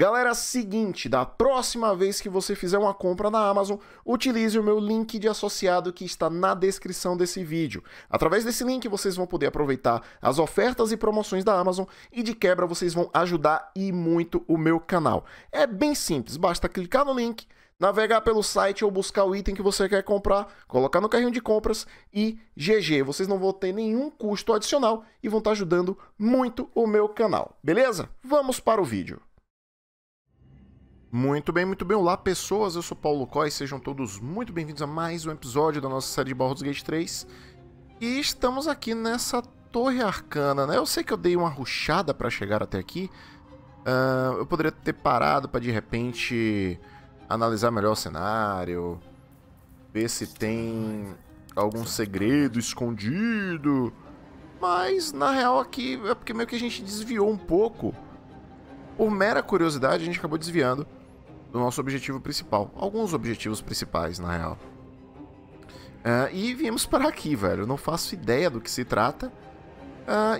Galera, seguinte, da próxima vez que você fizer uma compra na Amazon, utilize o meu link de associado que está na descrição desse vídeo. Através desse link vocês vão poder aproveitar as ofertas e promoções da Amazon e de quebra vocês vão ajudar e muito o meu canal. É bem simples, basta clicar no link, navegar pelo site ou buscar o item que você quer comprar, colocar no carrinho de compras e GG. Vocês não vão ter nenhum custo adicional e vão estar ajudando muito o meu canal, beleza? Vamos para o vídeo. Muito bem, olá pessoas, eu sou Paulo Cois, sejam todos muito bem-vindos a mais um episódio da nossa série de Baldur's Gate 3. E estamos aqui nessa torre arcana, né? Eu sei que eu dei uma rushada para chegar até aqui, eu poderia ter parado para de repente analisar melhor o cenário, ver se tem algum segredo escondido, mas na real aqui é porque meio que a gente desviou um pouco. Por mera curiosidade, a gente acabou desviando do nosso objetivo principal. Alguns objetivos principais, na real. E viemos para aqui, velho. Eu não faço ideia do que se trata.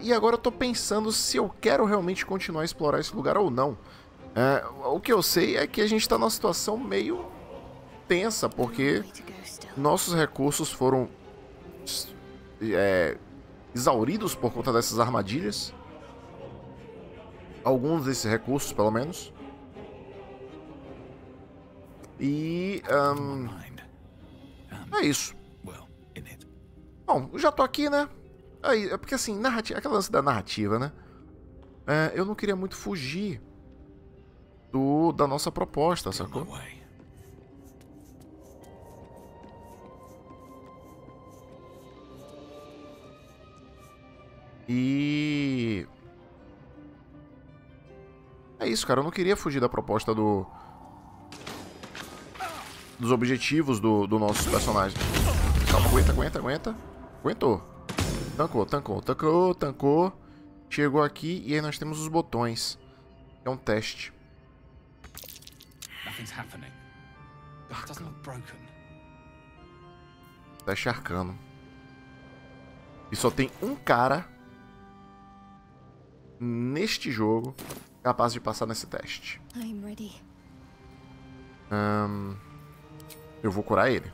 E agora eu tô pensando se eu quero realmente continuar a explorar esse lugar ou não. O que eu sei é que a gente tá numa situação meio tensa, porque nossos recursos foram exauridos por conta dessas armadilhas. Alguns desses recursos, pelo menos. E... é isso. Bom, eu já tô aqui, né? É porque assim, aquela lance da narrativa, né? Eu não queria muito fugir da nossa proposta, sacou? E... é isso, cara. Eu não queria fugir da proposta dos objetivos do nosso personagem. Calma, aguenta. Aguentou. Tancou. Chegou aqui e aí nós temos os botões. É um teste. Teste arcano. E só tem um cara neste jogo capaz de passar nesse teste. Eu vou curar ele.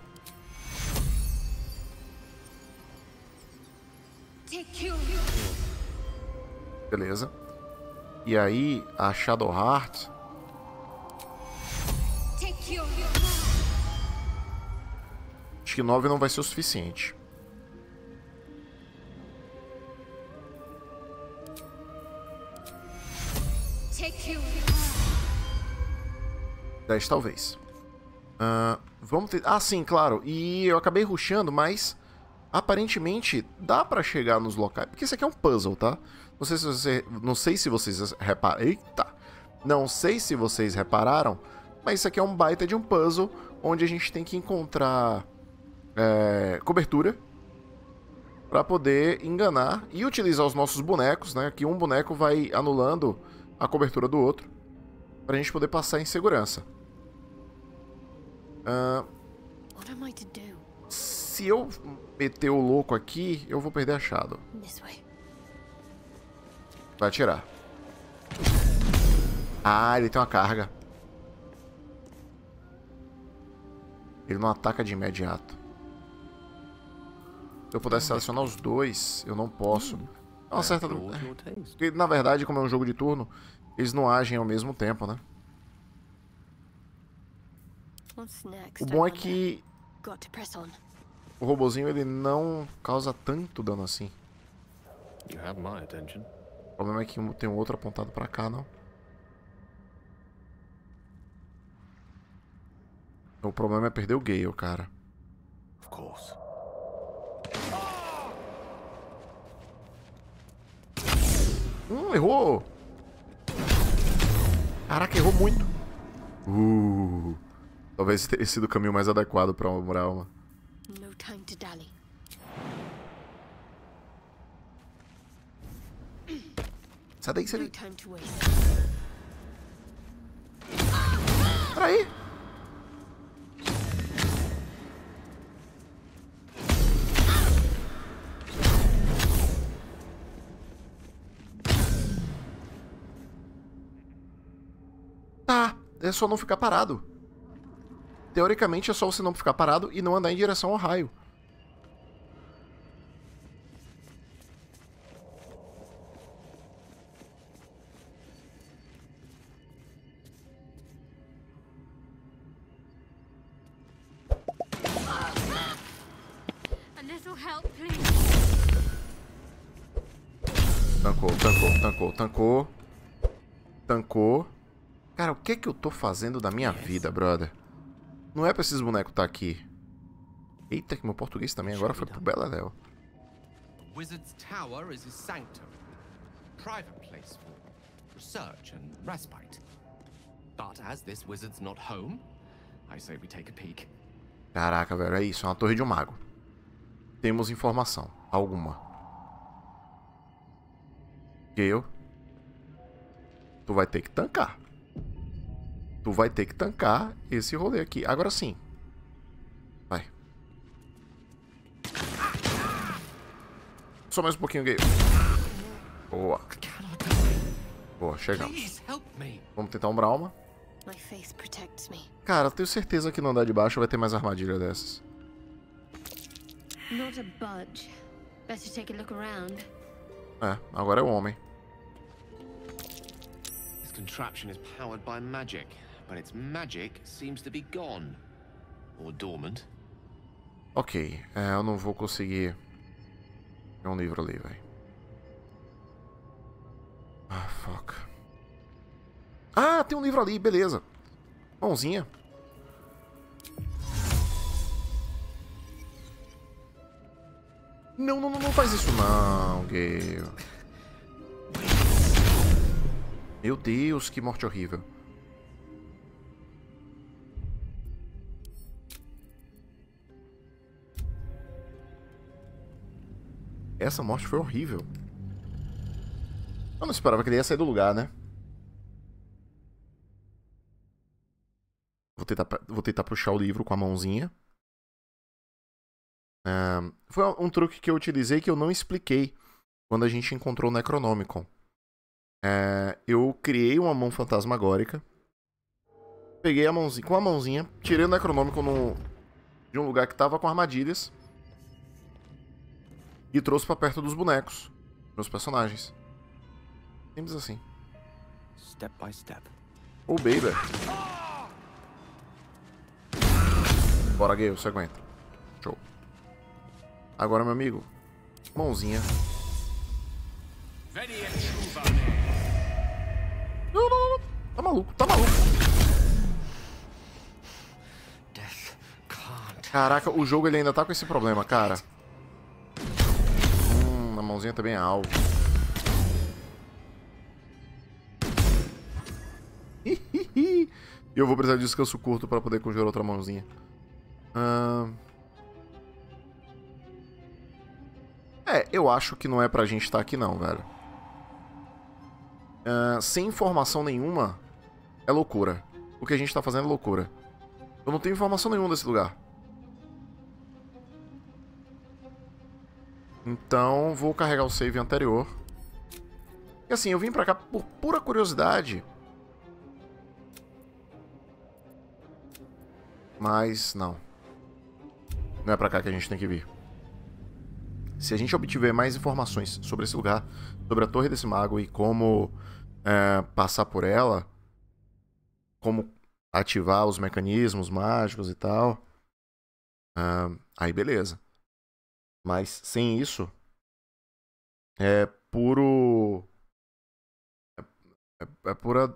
Beleza. E aí, a Shadowheart... acho que 9 não vai ser o suficiente. Talvez. Vamos ter... ah, sim, claro. E eu acabei rushando, mas aparentemente dá pra chegar nos locais. Porque isso aqui é um puzzle, tá? Não sei se vocês repararam, mas isso aqui é um baita de um puzzle onde a gente tem que encontrar cobertura pra poder enganar e utilizar os nossos bonecos, né? Que um boneco vai anulando a cobertura do outro pra gente poder passar em segurança. Se eu meter o louco aqui, eu vou perder a Shadow. Vai atirar. Ah, ele tem uma carga. Ele não ataca de imediato. Se eu pudesse selecionar os dois, eu não posso. É uma certa... porque, na verdade, como é um jogo de turno, eles não agem ao mesmo tempo, né? O bom é que o robozinho ele não causa tanto dano assim. O problema é que tem um outro apontado pra cá, não? O problema é perder o Gale, cara. Errou! Caraca, errou muito! Talvez teria sido o caminho mais adequado para uma alma. Sai daí, sai daí. Peraí. Tá, é só não ficar parado. Teoricamente é só você não ficar parado e não andar em direção ao raio. Tancou. Cara, o que é que eu tô fazendo da minha vida, brother? Não é pra esses bonecos estar aqui. Eita, que meu português também agora foi pro beleléu. Caraca, velho, é isso, é uma torre de um mago. Temos informação alguma. Gale, tu vai ter que tancar. Tu vai ter que tancar esse rolê aqui. Agora sim. Vai. Só mais um pouquinho, Gale. Boa. Boa, chegamos. Vamos tentar umbrar uma. Cara, eu tenho certeza que no andar de baixo vai ter mais armadilha dessas. É, agora é o homem. Contraption is powered by magic, but its magic seems to be gone or dormant. Ok, eu não vou conseguir. Tem um livro ali, velho. Ah, fuck. Ah, tem um livro ali, beleza. Mãozinha. Não, não, não, não faz isso não, Gale. Meu Deus, que morte horrível. Essa morte foi horrível. Eu não esperava que ele ia sair do lugar, né? Vou tentar puxar o livro com a mãozinha. Foi um truque que eu utilizei que eu não expliquei quando a gente encontrou o Necronomicon. Eu criei uma mão fantasmagórica. Peguei a mãozinha, com a mãozinha, tirei o Necronômico de um lugar que tava com armadilhas e trouxe pra perto dos bonecos, meus personagens. Simples assim. Step by step. Oh, baby. Bora, Gale, você aguenta. Show. Agora, meu amigo, mãozinha. Não, não, não. Tá maluco, tá maluco. Caraca, o jogo ele ainda tá com esse problema, cara. A mãozinha também é alvo. E eu vou precisar de descanso curto pra poder conjurar outra mãozinha. É, eu acho que não é pra gente estar aqui não, velho. Sem informação nenhuma é loucura. O que a gente tá fazendo é loucura. Eu não tenho informação nenhuma desse lugar. Então vou carregar o save anterior. E assim, eu vim pra cá por pura curiosidade. Mas não. Não é pra cá que a gente tem que vir. Se a gente obtiver mais informações sobre esse lugar, sobre a torre desse mago e como passar por ela, como ativar os mecanismos mágicos e tal, aí beleza. Mas sem isso, é pura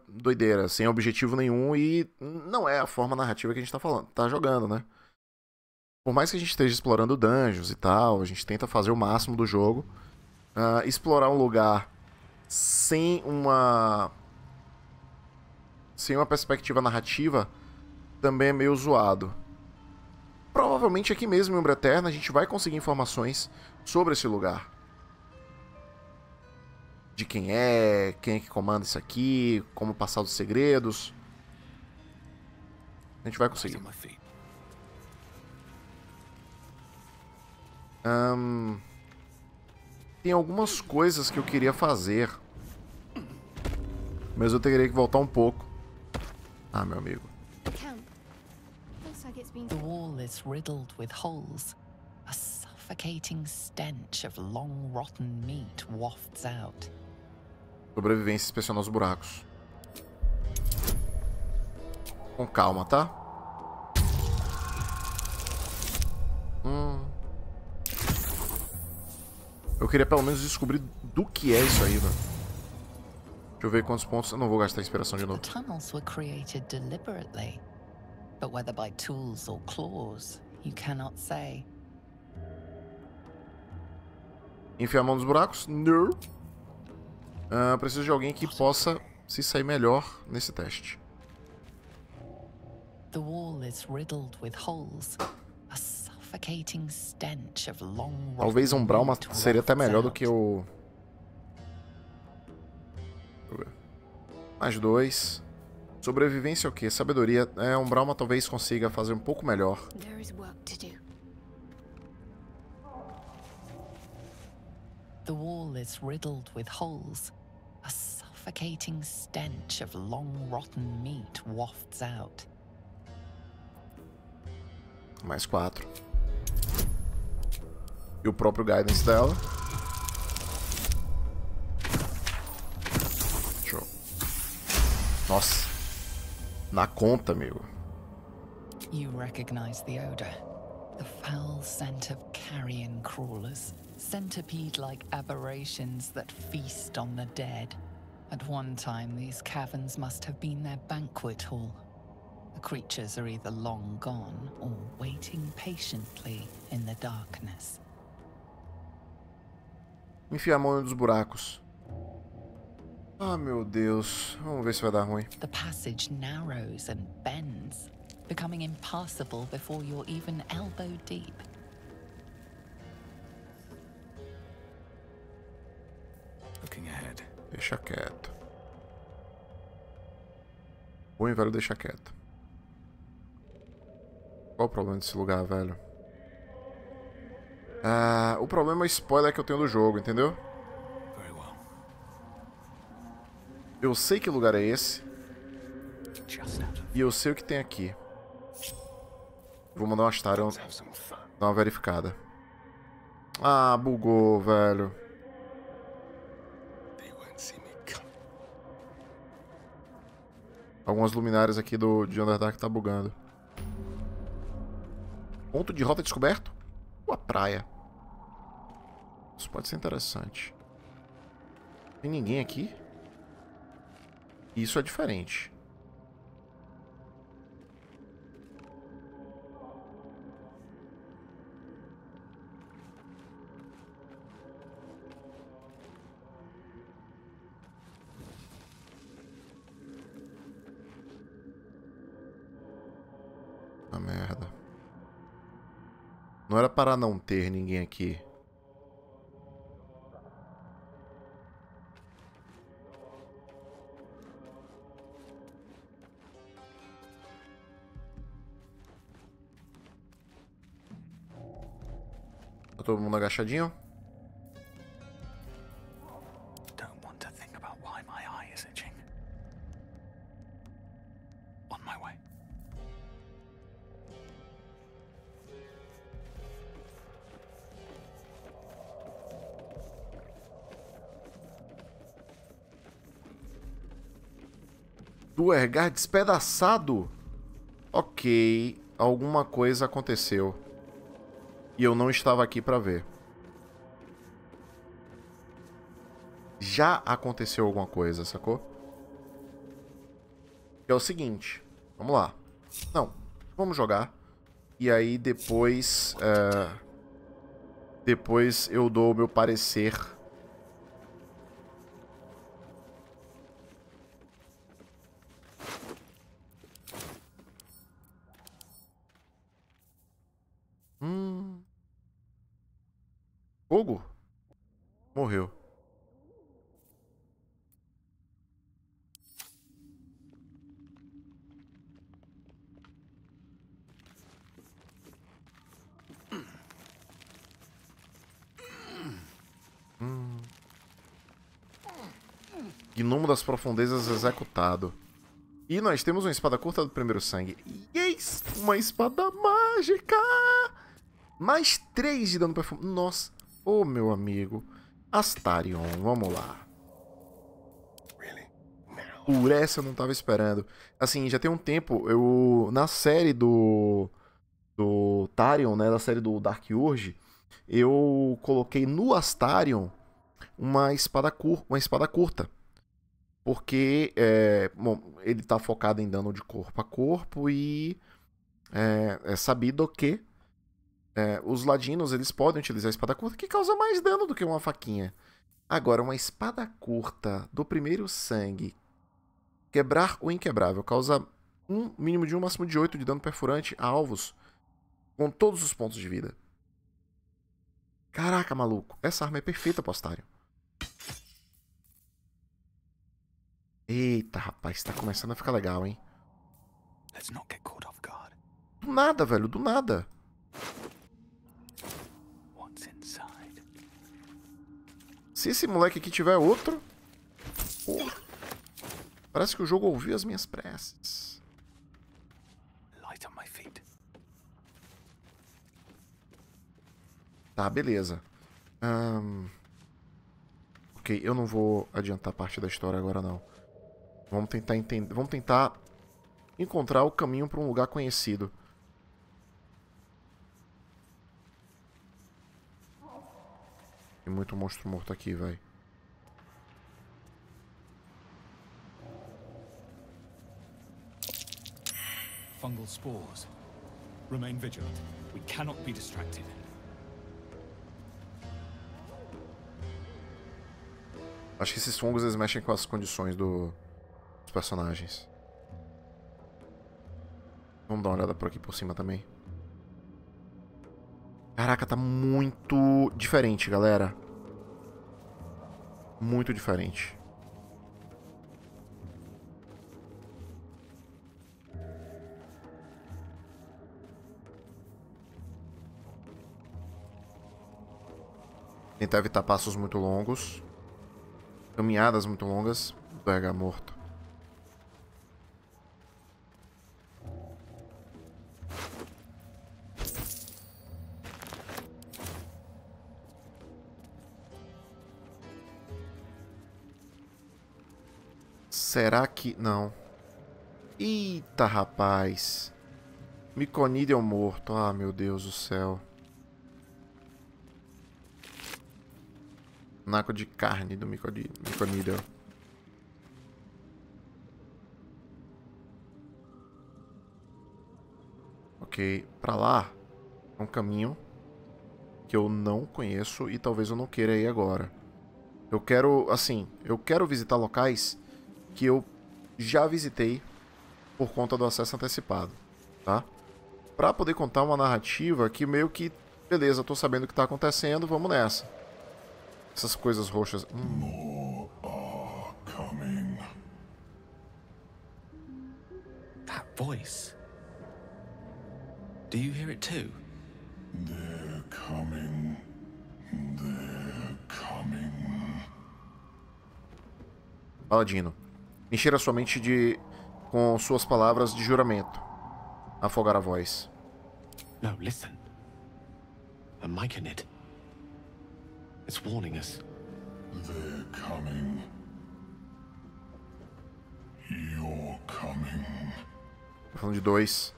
doideira, sem objetivo nenhum e não é a forma narrativa que a gente tá jogando, né? Por mais que a gente esteja explorando dungeons e tal, a gente tenta fazer o máximo do jogo. Explorar um lugar sem uma perspectiva narrativa também é meio zoado. Provavelmente aqui mesmo em Umbra Eterna a gente vai conseguir informações sobre esse lugar. De quem é que comanda isso aqui, como passar os segredos. A gente vai conseguir. Tem algumas coisas que eu queria fazer, mas eu teria que voltar um pouco Ah, meu amigo. The wall is riddled with holes. A suffocating stench of long rotten meat wafts out. Sobrevivência inspecionando os buracos. Com calma, tá? Eu queria pelo menos descobrir do que é isso aí, velho. Deixa eu ver quantos pontos. Eu não vou gastar inspiração de novo. Os túneis foram criados deliberadamente. Mas whether by tools or claws, you cannot say. Enfiar a mão nos buracos? Não. Preciso de alguém que possa se sair melhor nesse teste. The wall is riddled with holes. A suffocating stench of long. Talvez Umbral seria até melhor do que o. Mais dois. Sobrevivência é o quê? Sabedoria. É, Umbralma talvez consiga fazer um pouco melhor. The wall is riddled with holes. A suffocating stench of long rotten meat wafts out. Mais 4. E o próprio guidance dela. Show. Nossa. Na conta, amigo. You recognize the odor. The foul scent of carrion crawlers, centipede-like aberrations that feast on the dead. At one time, these caverns must have been their banquet hall. The creatures are either long gone or waiting patiently in the darkness. Enfia a mão nos buracos. Ah, meu Deus. Vamos ver se vai dar ruim. The passage narrows and bends, becoming impassable before you're even elbow deep. Looking ahead. Deixa quieto. Ruim, velho, deixa quieto. Qual o problema desse lugar, velho? O problema é o spoiler que eu tenho do jogo, entendeu? Eu sei que lugar é esse. E eu sei o que tem aqui. Vou mandar um Astarion dar uma verificada. Ah, bugou, velho. Algumas luminárias aqui de Underdark tá bugando. Ponto de rota descoberto? Ou a praia? Isso pode ser interessante. Tem ninguém aqui? Isso é diferente. Ah, merda. Não era para não ter ninguém aqui. Todo mundo agachadinho. Duergar despedaçado. Ok, alguma coisa aconteceu. E eu não estava aqui para ver. Já aconteceu alguma coisa, sacou? É o seguinte. Vamos lá. Não. Vamos jogar. E aí depois... Depois eu dou o meu parecer. Fogo? Morreu. Gnomo das profundezas executado. E nós temos uma espada curta do primeiro sangue. Yes! Uma espada mágica! Mais 3 de dano perfume. Nossa! Ô, meu amigo. Astarion, vamos lá. Por essa eu não tava esperando. Assim, já tem um tempo, eu... Na série do Tarion, né? Da série do Dark Urge, eu coloquei no Astarion uma espada curta. Porque, bom, ele tá focado em dano de corpo a corpo e é sabido que os ladinos, eles podem utilizar a espada curta, que causa mais dano do que uma faquinha. Agora, uma espada curta do primeiro sangue, quebrar o inquebrável, causa um mínimo de 1, máximo de 8 de dano perfurante a alvos com todos os pontos de vida. Caraca, maluco, essa arma é perfeita pro Astarion. Eita, rapaz, tá começando a ficar legal, hein? Do nada, velho, do nada. Se esse moleque aqui tiver outro... Porra. Parece que o jogo ouviu as minhas preces. Tá, beleza. Ok, eu não vou adiantar parte da história agora, não. Vamos tentar entender, vamos tentar encontrar o caminho para um lugar conhecido. Tem muito monstro morto aqui, velho. Fungal spores. Remain vigilant. We cannot be distracted. Acho que esses fungos, eles mexem com as condições dos personagens. Vamos dar uma olhada por aqui por cima também. Caraca, tá muito diferente, galera. Muito diferente. Tentar evitar passos muito longos. Caminhadas muito longas. Duergar morto. Será que... Não. Eita, rapaz. Myconid é o morto. Ah, meu Deus do céu. Naco de carne do Myconid. Ok, pra lá é um caminho que eu não conheço e talvez eu não queira ir agora. Eu quero, assim, eu quero visitar locais que eu já visitei por conta do acesso antecipado, tá? Pra poder contar uma narrativa que meio que, beleza, eu tô sabendo o que tá acontecendo, vamos nessa. Essas coisas roxas. More are coming. That voice. Do you hear it too? They're coming. They're coming. Paladino, encher a sua mente com suas palavras de juramento. Afogar a voz. No, listen. A Myconid. It's warning us. They're coming. You're coming. Tá falando de dois.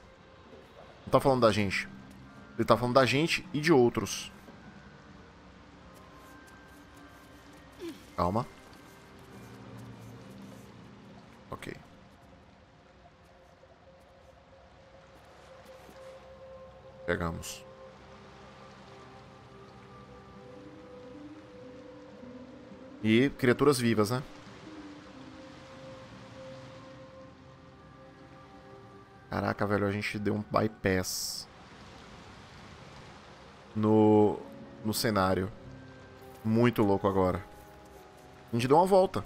Não tá falando da gente. Ele tá falando da gente e de outros. Calma. Ok. Pegamos. E criaturas vivas, né? Caraca, velho, a gente deu um bypass no cenário. Muito louco agora. A gente deu uma volta.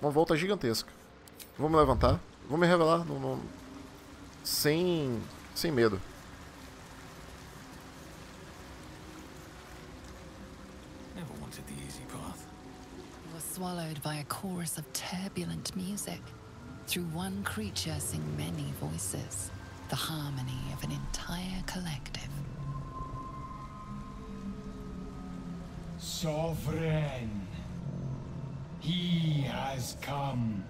Uma volta gigantesca. Vou me levantar. Vou me revelar. Sem medo. Swallowed by a chorus of turbulent music. through one creature sing many voices, the harmony of an entire collective. Sovereign, he has come.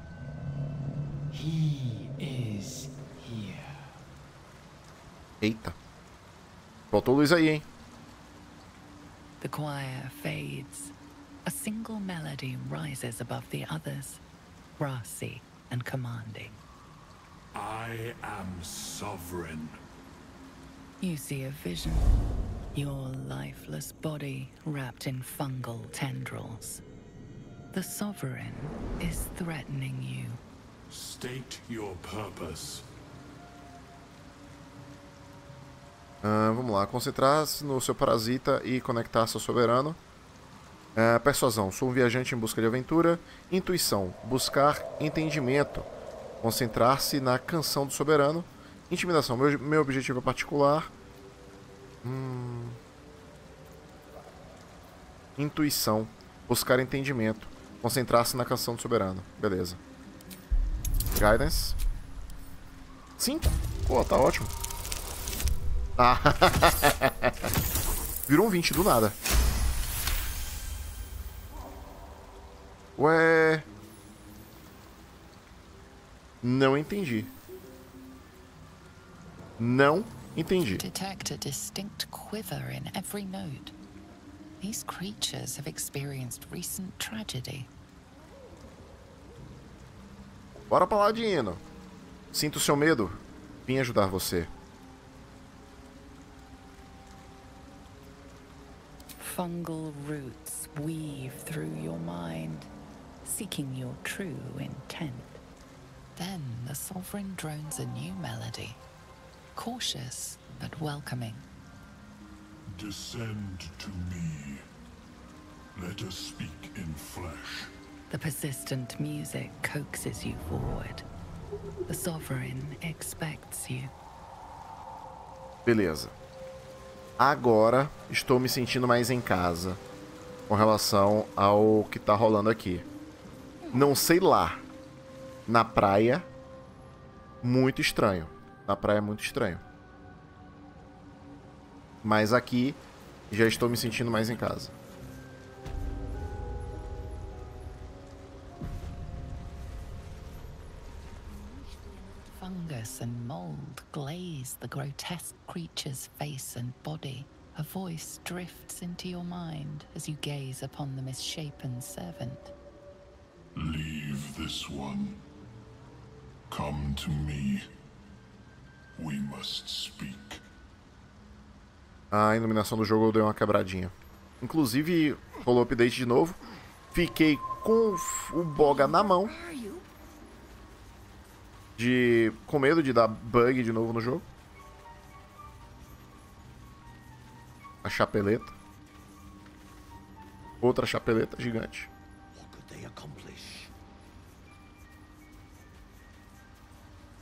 He is here. Eita. Faltou luz aí, hein? The choir fades. A single melody rises above the others, brassy and commanding. I am sovereign. You see a vision. Your lifeless body wrapped in fungal tendrils. The sovereign is threatening you. State your purpose. Vamos lá, concentrar-se no seu parasita e conectar-se ao soberano. Persuasão, sou um viajante em busca de aventura. Intuição, buscar entendimento. Concentrar-se na canção do soberano. Intimidação, meu objetivo é particular. Intuição, buscar entendimento. Concentrar-se na canção do soberano. Beleza. Guidance 5? Pô, tá ótimo. Ah. Virou um 20 do nada. Ué. Não entendi. Não entendi. Detect a distinct quiver in every note. These creatures have experienced recent tragedy. Bora, paladino. Sinto seu medo. Vim ajudar você. Fungal roots weave through your mind, seeking your true intent. Then the sovereign drones a new melody, cautious but welcoming. Descend to me. Let us speak in flesh. The persistent music coaxes you forward. The sovereign expects you. Beleza. Agora estou me sentindo mais em casa com relação ao que tá rolando aqui. Não sei lá. Na praia, muito estranho. Na praia é muito estranho. Mas aqui já estou me sentindo mais em casa. Fungus and mold glaze the grotesque creature's face and body. A voice drifts into your mind as you gaze upon the misshapen servant. Leave this one. Come to me. We must speak. A iluminação do jogo deu uma quebradinha. Inclusive, rolou update de novo. Fiquei com o boga na mão. Com medo de dar bug de novo no jogo. A chapeleta. Outra chapeleta gigante.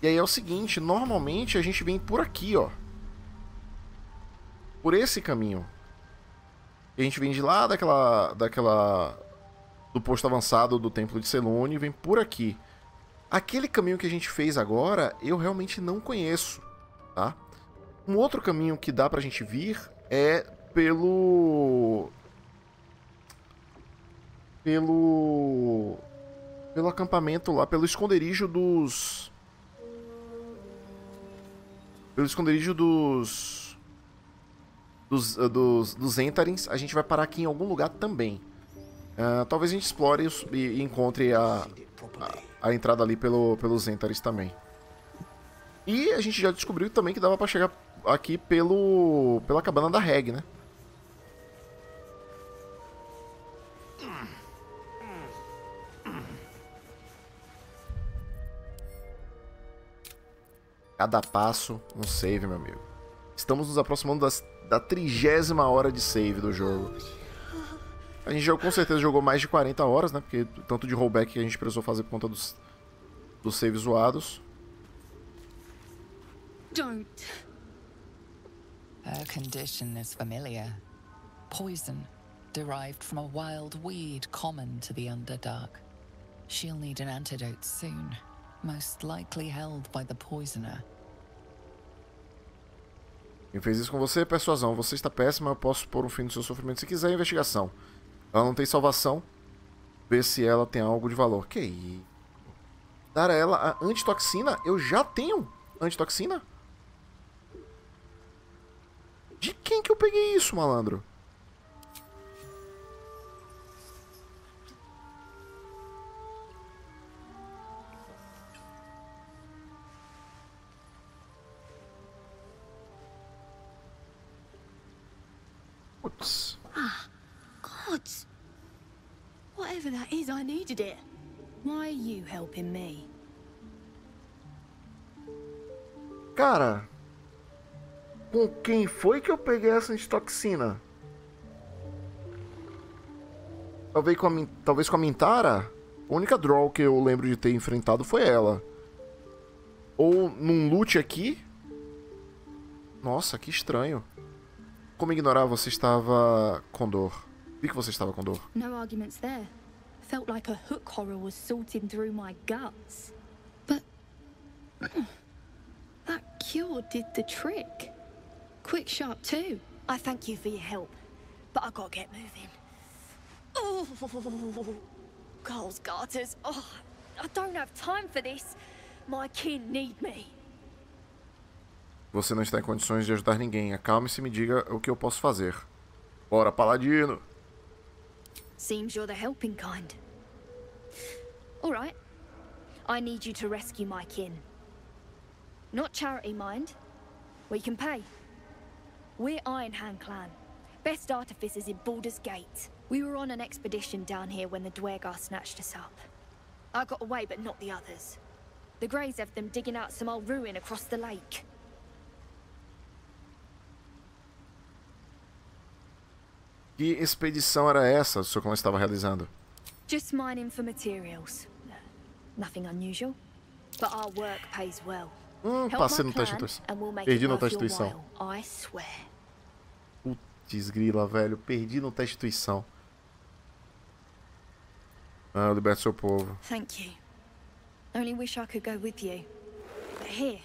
E aí é o seguinte, normalmente a gente vem por aqui, ó. Por esse caminho. A gente vem de lá do posto avançado do templo de Selune e vem por aqui. Aquele caminho que a gente fez agora, eu realmente não conheço, tá? Um outro caminho que dá pra gente vir é pelo acampamento lá, pelo esconderijo dos... Dos Zhentarim, a gente vai parar aqui em algum lugar também. Talvez a gente explore e encontre a entrada ali pelos Zhentarim também. E a gente já descobriu também que dava pra chegar aqui pela cabana da Reg, né? Cada passo, um save, meu amigo. Estamos nos aproximando da 30ª hora de save do jogo. A gente já, com certeza jogou mais de 40 horas, né? Porque tanto de rollback que a gente precisou fazer por conta dos saves zoados. Don't. Her condition is familiar. Poison, derived from a wild weed common to the Underdark. She'll need an antidote soon. most likely held by the poisoner. Quem fez isso com você? Persuasão. Você está péssima, eu posso pôr um fim no seu sofrimento se quiser. Investigação. Ela não tem salvação. Ver se ela tem algo de valor. Que isso? Dar a ela a antitoxina? Eu já tenho antitoxina? De quem que eu peguei isso, malandro? Putz. Ah, gods. Whatever that is, I needed it. Why are you helping me? Cara, com quem foi que eu peguei essa antitoxina? Talvez com a Minthara? A única draw que eu lembro de ter enfrentado foi ela. Ou num loot aqui? Nossa, que estranho. Como ignorar? Você estava com dor. Vi que você estava com dor. No arguments there. Felt like a hook horror was sorting through my guts. But that cure did the trick. Quick sharp too. I thank you for your help, but I gotta get moving. Oh, Cole's garters. Oh, I don't have time for this. My kin need me. Você não está em condições de ajudar ninguém. Acalme-se e me diga o que eu posso fazer. Bora, paladino. Seems you're the helping kind. All right. I need you to rescue my kin. Not charity, mind. We can pay. We're Iron Hand Clan. Best artificers in Baldur's Gate. We were on an expedition down here when the Duergar snatched us up. I got away, but not the others. The Greys have them digging out some old ruin across the lake. Que expedição era essa, o seu clã estava realizando? Just mining for materials. Nothing unusual, but our work pays well. Passei no teste de intuição. Perdi no teste de intuição. Putz grila, velho, perdi no teste de intuição. Ah, eu liberto seu povo. Thank you. Only wish I could go with you. But here.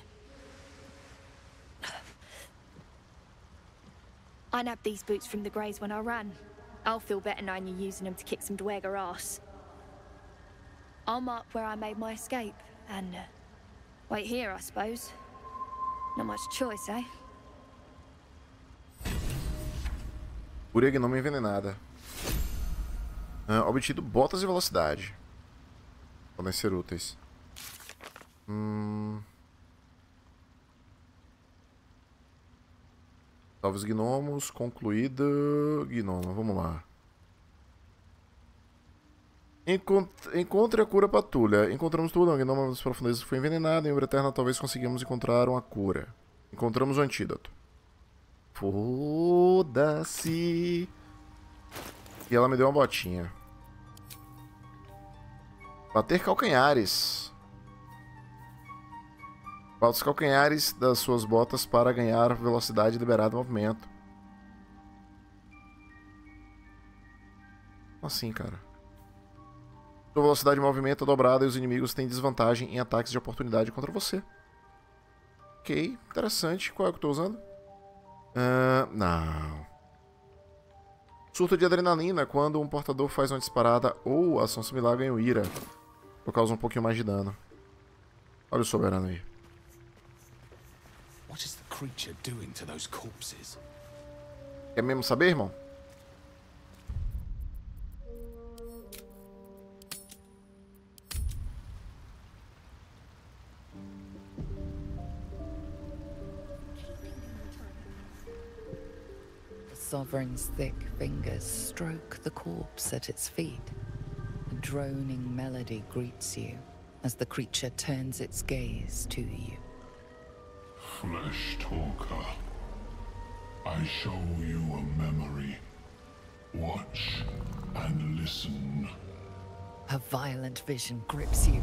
I nabbed these boots from the Greys when I ran. I'll feel better knowing you're using them to kick some Duergar ass. I'll mark where I made my escape and wait here, I suppose. Not much choice, eh? Guria Gnome envenenada. Obtido botas e velocidade. Podem ser úteis. Salve os gnomos, concluída gnoma, vamos lá. Encontre a cura patulha. Encontramos tudo, a gnoma das profundezas foi envenenada, em Umbra Eterna talvez conseguimos encontrar uma cura. Encontramos o antídoto. Foda-se. E ela me deu uma botinha. Bater calcanhares. Bata os calcanhares das suas botas para ganhar velocidade e liberar do movimento. Assim, cara. Sua velocidade de movimento é dobrada e os inimigos têm desvantagem em ataques de oportunidade contra você. Ok, interessante. Qual é que eu tô usando? Não. Surto de adrenalina. Quando um portador faz uma disparada ou ação similar, ganha ira. Por causa um pouquinho mais de dano. Olha o soberano aí. What is the creature doing to those corpses? Quer mesmo saber, irmão? The sovereign's thick fingers stroke the corpse at its feet. A droning melody greets you as the creature turns its gaze to you. Flesh talker, I show you a memory. Watch and listen. Her violent vision grips you.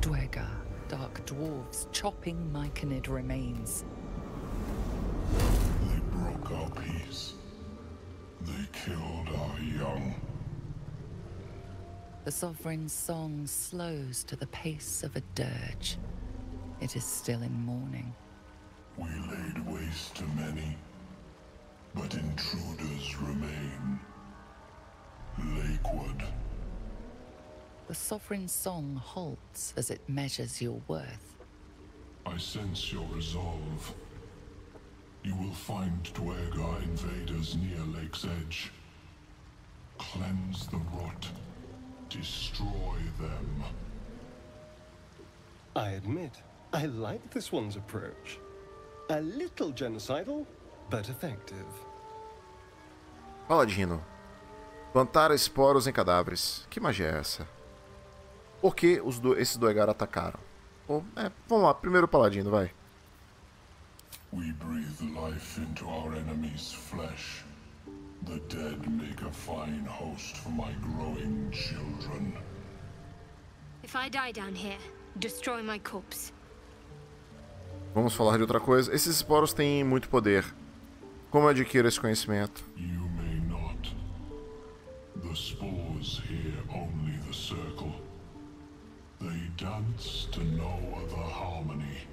Duergar, dark dwarves chopping Myconid remains. They broke our peace. They killed our young. The sovereign's song slows to the pace of a dirge. It is still in mourning. We laid waste to many, but intruders remain. Lakeward. The sovereign's song halts as it measures your worth. I sense your resolve. You will find Duergar invaders near Lake's Edge. Cleanse the rot. Destroy them. I admit, I like this one's approach. A little genocidal, but effective. Paladino. Plantar esporos em cadáveres. Que magia é essa? Por que esses Duergar atacaram? Bom, vamos lá, primeiro Paladino, vai. We breathe life into our enemy's flesh. The dead make a fine host for my growing children. If I die down here, destroy my corpse. Vamos falar de outra coisa. Esses esporos têm muito poder. Como adquiro esse conhecimento? You may not. The spores hear only the circle. They dance to no other harmony.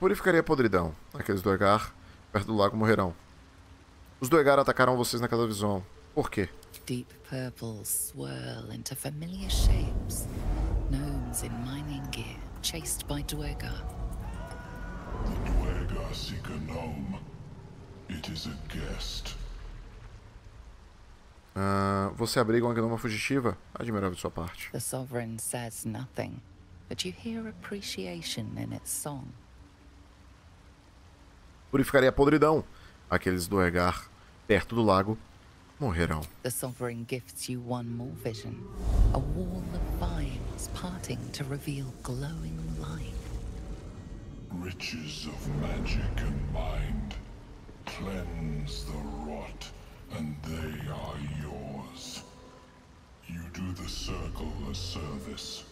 Purificaria a podridão. Aqueles Duergar perto do lago morrerão. Os Duergar atacaram vocês naquela visão. Por quê? Deep purples swirl into familiar shapes. Gnomes in mining gear chased by Duergar. The Duergar seek a gnome. It is a guest. Você abriga uma gnoma fugitiva? Admirável de sua parte. The sovereign says nothing, but you hear appreciation in its song. Purificaria a podridão. Aqueles Duergar perto do lago morrerão. The sovereign gifts you one more vision. A wall of vines parting to reveal glowing light. Riches of magic and mind. Cleanse the rot, and they are yours. You do the circle a service.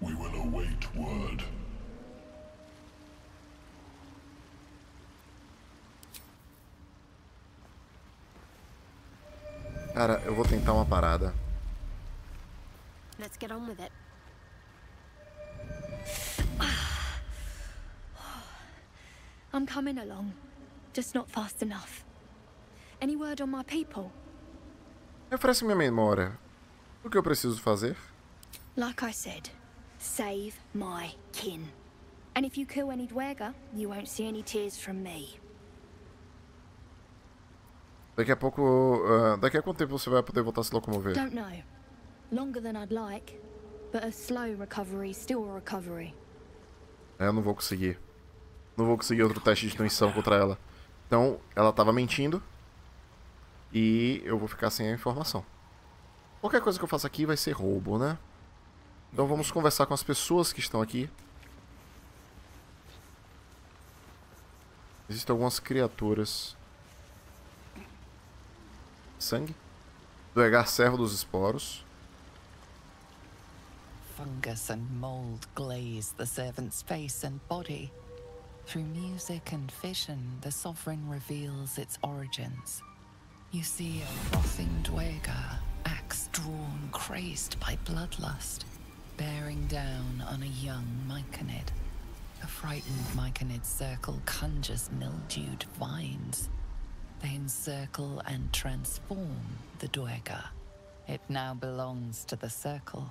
We will await word. Cara, eu vou tentar uma parada. Let's get on with it. I'm coming along, just not fast enough. Any word on my people? Refresca minha memória. O que eu preciso fazer? Like I said, save my kin. And if you kill any Duergar, you won't see any tears from me. Daqui a pouco, daqui a quanto tempo você vai poder voltar a se locomover? Don't know. Longer than I'd like, but a slow recovery, still a recovery. Eu não vou conseguir. Não vou conseguir outro teste de intuição contra ela. Então, ela tava mentindo e eu vou ficar sem a informação. Qualquer coisa que eu faça aqui vai ser roubo, né? Então vamos conversar com as pessoas que estão aqui. Existem algumas criaturas. Sangue. Duergar servo dos esporos. Fungus and mold glaze the servant's face and body. Through music and vision, the sovereign reveals its origins. You see a frothing Duergar, axe drawn, crazed by bloodlust, bearing down on a young Myconid. The frightened Myconid circle conjures mildewed vines. They encircle and transform the Duergar. It now belongs to the circle.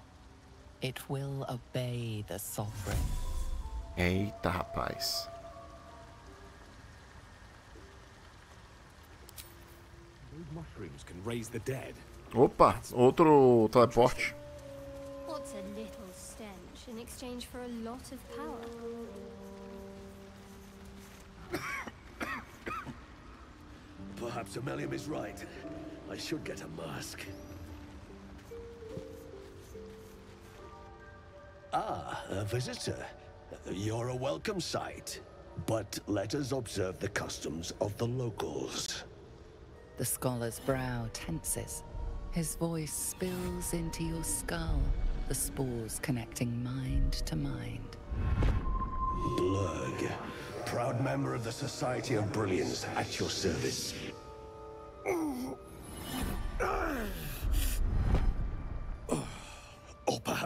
It will obey the sovereign. Eita, rapaz. Mushrooms can raise the dead. Opa, outro teleporte. What's a little stench in exchange for a lot of power? Perhaps Ormelium is right. I should get a mask. Ah, a visitor. You're a welcome sight. But let us observe the customs of the locals. The scholar's brow tenses. His voice spills into your skull, the spores connecting mind to mind. Blurg. Proud member of the Society of Brilliance at your service.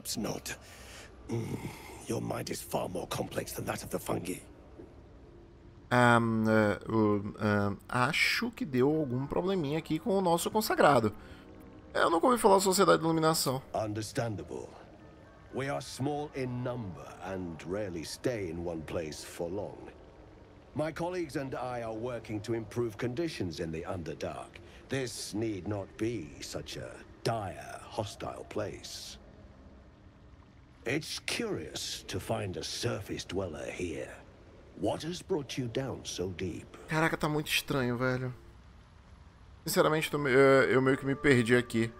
perhaps not. Your mind is far more complex than that of the fungi. Acho que deu algum probleminha aqui com o nosso consagrado. Eu nunca ouvi falar da Sociedade de Iluminação. Understandable. We are small in number and rarely stay in one place for long. My colleagues and I are working to improve conditions in the Underdark. This need not be such a dire, hostile place. It's curious to find a surface dweller here. What has brought you down so deep? Caraca, tá muito estranho, velho. Sinceramente, eu meio que me perdi aqui.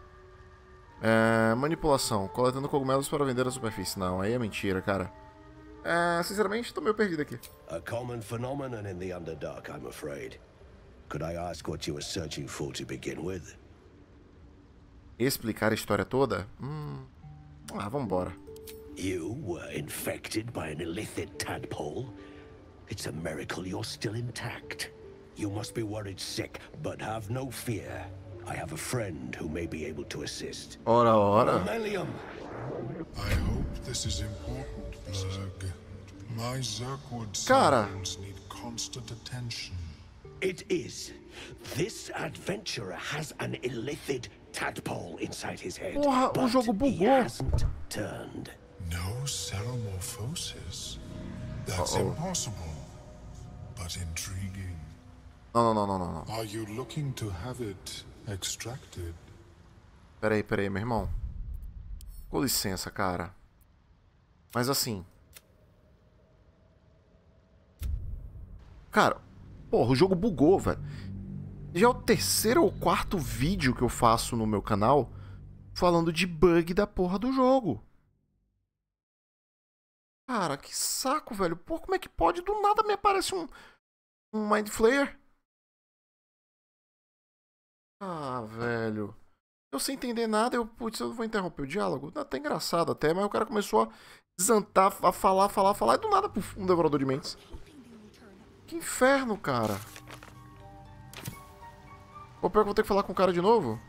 Manipulação. Coletando cogumelos para vender a superfície. Não, aí é mentira, cara. Sinceramente, tô meio perdido aqui. A common phenomenon in the Underdark, I'm afraid. Could I ask what you were searching for to begin with? Explicar a história toda? Vambora. You were infected by an illithid tadpole? It's a miracle you're still intact. You must be worried sick, but have no fear. I have a friend who may be able to assist. Ora, ora. Ormelium. I hope this is important, Blurg. My Zerkwood sons need constant attention. It is. This adventurer has an illithid tadpole inside his head. Porra, o jogo bugou. He hasn't turned. No seromorphosis. That's impossible, but intriguing. Não. Are you looking to have it extracted? Peraí, meu irmão. Com licença, cara. Mas assim... Cara, porra, o jogo bugou, velho. Já é o terceiro ou quarto vídeo que eu faço no meu canal falando de bug da porra do jogo. Cara, que saco, velho. Pô, como é que pode? Do nada me aparece um Mind Flayer. Ah, velho. Eu sem entender nada, putz, eu vou interromper o diálogo. Tá engraçado até, mas o cara começou a desantar, a falar, e do nada um devorador de mentes. Que inferno, cara. Ou pior que eu vou ter que falar com o cara de novo?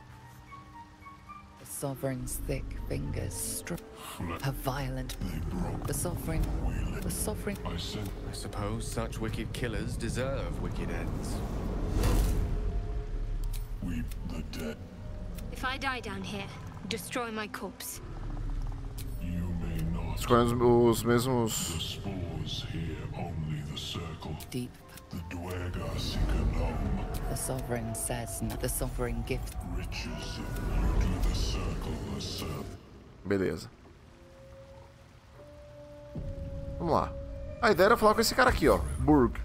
The sovereign's thick fingers strip her violent. The sovereign. I suppose such wicked killers deserve wicked ends. Weep the dead. If I die down here, destroy my corpse. You may not. Os mesmos. The spores here only the circle. Deep. The Duergar seek a gnome. The sovereign says not the sovereign gift. Riches of beauty the circle herself. Beleza. Vamos lá. A ideia era falar com esse cara aqui, ó. Blurg.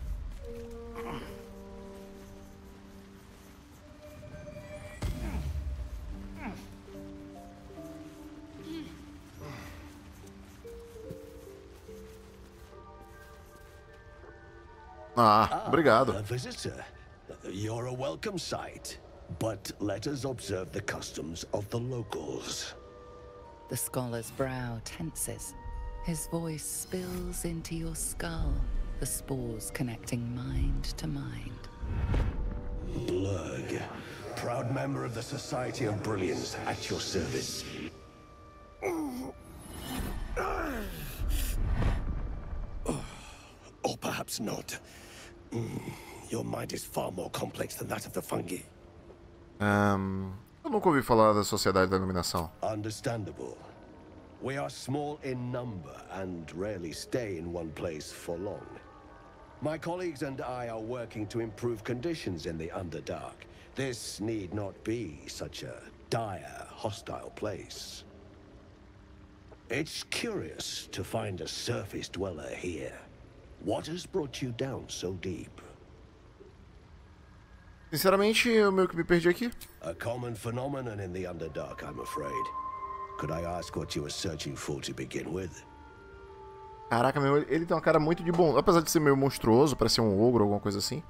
Obrigado. Visitor, you're a welcome sight, but let us observe the customs of the locals. The scholar's brow tenses. His voice spills into your skull, the spores connecting mind to mind. Blurg, proud member of the Society of Brilliance, at your service. Or perhaps not. Your mind is far more complex than that of the fungi. Eu nunca ouvi falar da Sociedade da Iluminação. Understandable. We are small in number and rarely stay in one place for long. My colleagues and I are working to improve conditions in the Underdark. This need not be such a dire, hostile place. It's curious to find a surface dweller here. What has brought you down so deep? Sinceramente, eu meio que me perdi aqui. A common phenomenon in the Underdark, I'm afraid. Could I ask what you were searching for to begin with? Caraca, meu, ele tem uma cara muito de bom, apesar de ser meio monstruoso, parecer um ogro ou alguma coisa assim.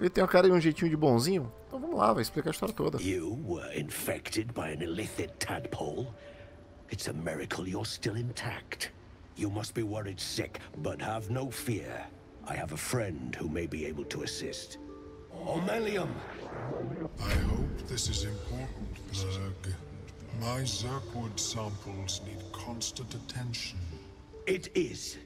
Ele tem uma cara e um jeitinho de bonzinho. Então vamos lá, vai explicar a história toda. You were infected by an illithid tadpole. It's a miracle you're still intact. You must be worried sick, but have no fear. I have a friend who may be able to assist. Ormelium! I hope this is important, Blurg. My Zerkwood samples need constant attention. It is.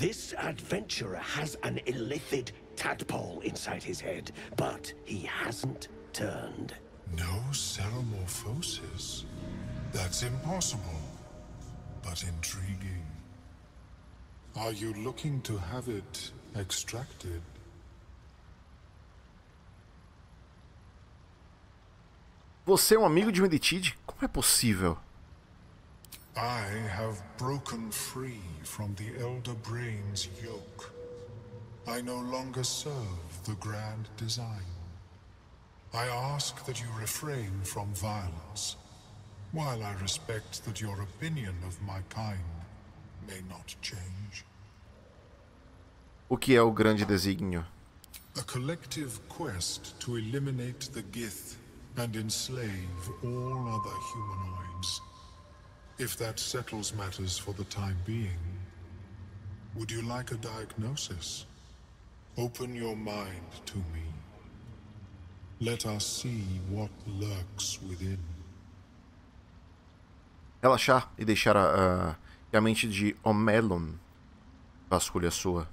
This adventurer has an illithid tadpole inside his head, but he hasn't turned. No seromorphosis? That's impossible, but intriguing. Are you looking to have it extracted? Você é um amigo de um illithid? Como é possível? I have broken free from the Elder Brain's yoke. I no longer serve the grand design. I ask that you refrain from violence, while I respect that your opinion of my kind may not change. O que é o grande desígnio? A collective quest to eliminate the Gith and enslave all other humanoids. If that settles matters for the time being, would you like a diagnosis? Open your mind to me. Let us see what lurks within. Relaxar e deixar a mente de Ormelium vasculhe a sua.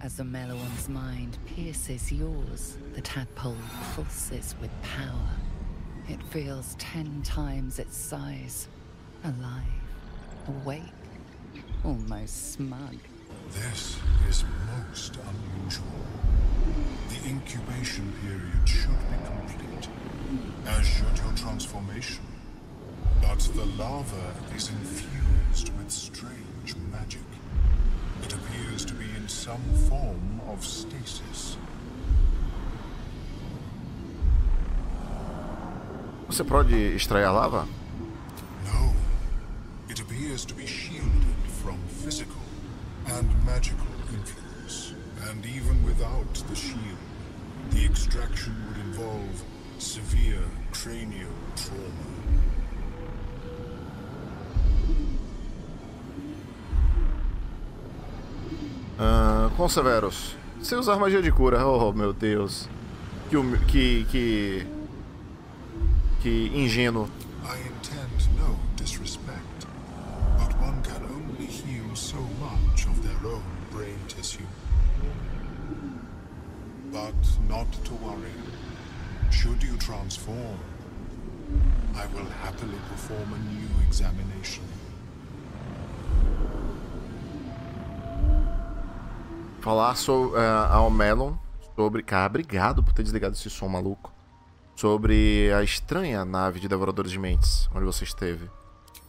As the Meloan's mind pierces yours, the tadpole pulses with power. It feels 10 times its size, alive, awake, almost smug. This is most unusual. The incubation period should be complete, as should your transformation. But the larva is infused with strange magic. It appears to be in some form of stasis. Você pode extrair a lava? No. It appears to be shielded from physical and magical influence. And even without the shield, the extraction would involve severe cranial trauma. Conseverus, sem usar magia de cura. Oh, meu Deus. Que ingênuo. I intend no disrespect, but one can only heal so much of their own brain tissue. But not to worry. Should you transform, I will happily perform a new examination. Falar a Ormelium sobre... Cara, obrigado por ter desligado esse som maluco. Sobre a estranha nave de devoradores de mentes, onde você esteve.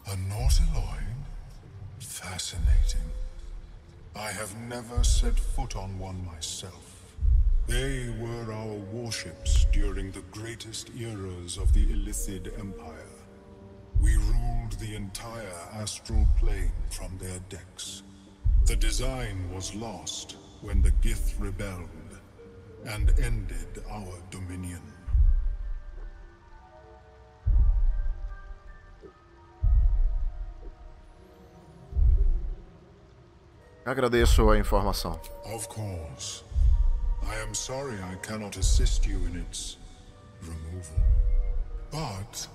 A nautiloid? Fascinating. I have never set foot on one myself. They were our warships during the greatest eras of the Illithid Empire. We ruled the entire astral plane from their decks. The design was lost when the Gith rebelled and ended our dominion. Agradeço a informação. Of course. I am sorry I cannot assist you in its removal. But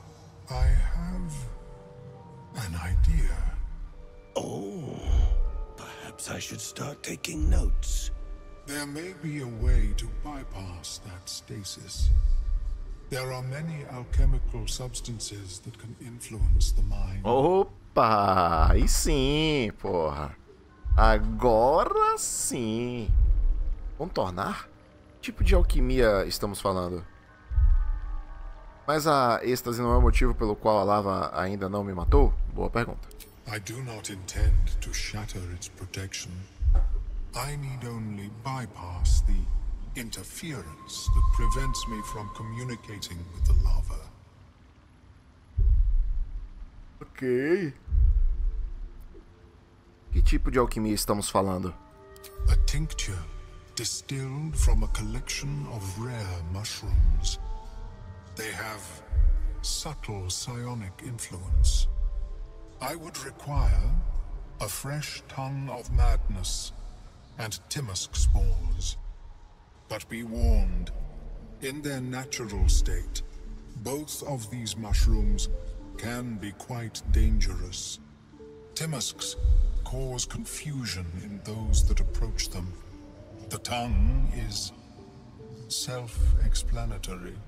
I have an idea. Oh, perhaps I should start taking notes. There may be a way to bypass that stasis. There are many alchemical substances that can influence the mind. Opa, aí sim, porra. Agora sim. Contornar? Que tipo de alquimia estamos falando? Mas a êxtase não é o motivo pelo qual a lava ainda não me matou? Boa pergunta. I do not intend to shatter its protection. I need only bypass the interference that prevents me from communicating with the lava. Ok. Que tipo de alquimia estamos falando? A tincture distilled from a collection of rare mushrooms. They have subtle psionic influence. I would require a fresh tongue of madness and Timisk spores. But be warned, In their natural state, both of these mushrooms can be quite dangerous. Timisk's cause confusion in those that approach them. The tongue is self-explanatory.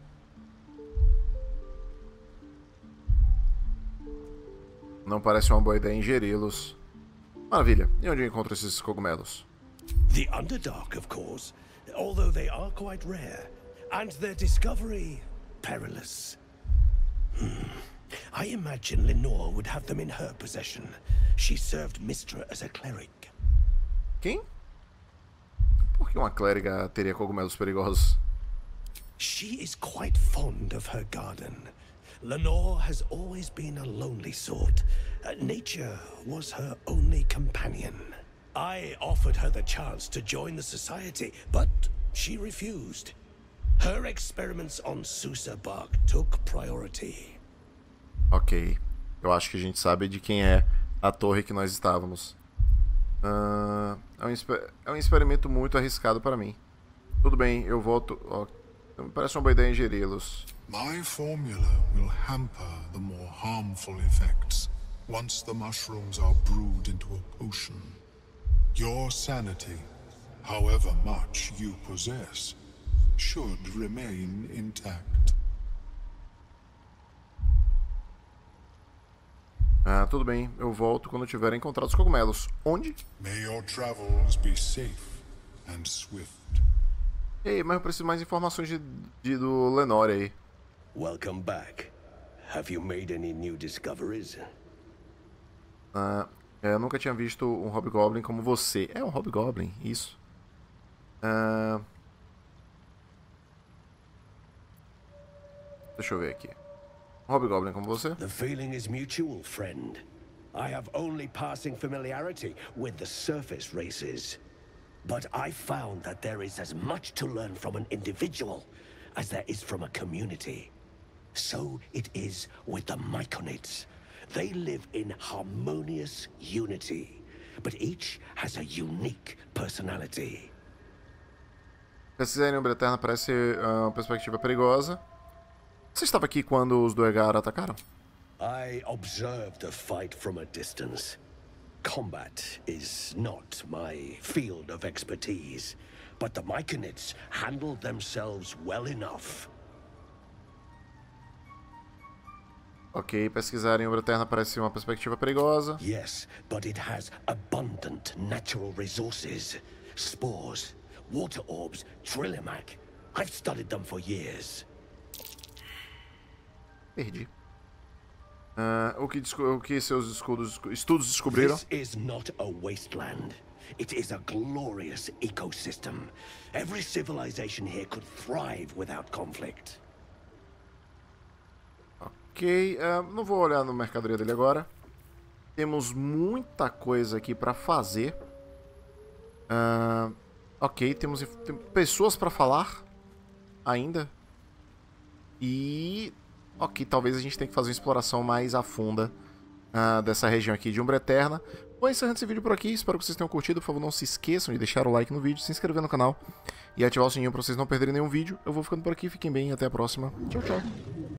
Não parece uma boa ideia ingeri-los. Maravilha. E onde eu encontro esses cogumelos? The Underdark, of course, although they are quite rare, and their discovery perilous. I imagine Lenore would have them in her possession. She served Mistra as a cleric. Quem? Por que uma clériga teria cogumelos perigosos? She is quite fond of her garden. Lenore has always been a lonely sort. Nature was her only companion. I offered her the chance to join the society, but she refused. Her experiments on Sussur Bark took priority. Ok. Eu acho que a gente sabe de quem é a torre que nós estávamos. É um experimento muito arriscado para mim. Tudo bem, eu volto. Me parece uma boa ideia ingeri-los. My formula will hamper the more harmful effects once the mushrooms are brewed into a potion. Your sanity, however much you possess, should remain intact. Ah, tudo bem. Eu volto quando tiver encontrado os cogumelos. Onde? May your travels be safe and swift. Ei, mas eu preciso mais informações do Lenore aí. Welcome back. Have you made any new discoveries? Ah, eu nunca tinha visto um Hobgoblin como você. É um Hobgoblin, isso. Deixa eu ver aqui. Hobgoblin como você? The feeling is mutual, friend. I have only passing familiarity with the surface races, but I found that there is as much to learn from an individual as there is from a community. So it is with the Myconids. They live in harmonious unity, but each has a unique personality. Pesquisar em Umbra Eterna parece uma perspectiva perigosa. Você estava aqui quando os Duergar atacaram? I observed the fight from a distance. Combat is not my field of expertise, but the Myconids handled themselves well enough. Ok, pesquisar em Umbra Eterna parece uma perspectiva perigosa. Yes, but it has abundant natural resources, spores, water orbs, trillimac. I've studied them for years. Perdi. O que seus estudos descobriram? This is not a wasteland. It is a glorious ecosystem. Every civilization here could thrive without conflict. Ok, não vou olhar na mercadoria dele agora. Temos muita coisa aqui para fazer. Ok, temos pessoas para falar ainda. E ok, talvez a gente tenha que fazer uma exploração mais a fundo dessa região aqui de Umbra Eterna. Vou encerrando esse vídeo por aqui, espero que vocês tenham curtido. Por favor, não se esqueçam de deixar o like no vídeo, se inscrever no canal e ativar o sininho para vocês não perderem nenhum vídeo. Eu vou ficando por aqui, fiquem bem e até a próxima. Tchau, tchau.